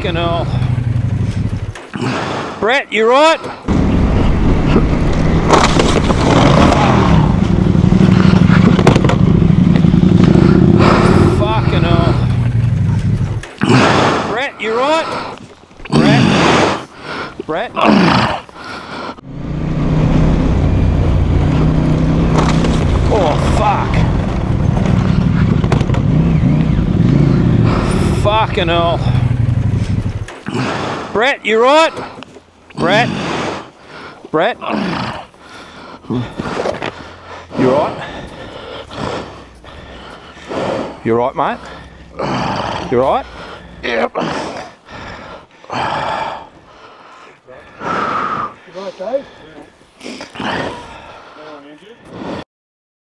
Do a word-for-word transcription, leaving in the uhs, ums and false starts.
Fucking hell. Brett, you right? Fucking hell. Brett, you right? Brett? Brett? Oh, fuck. Fucking hell. Brett, you right? Brett? Brett? You right? You right, mate? You right? Yep. You right, Dave?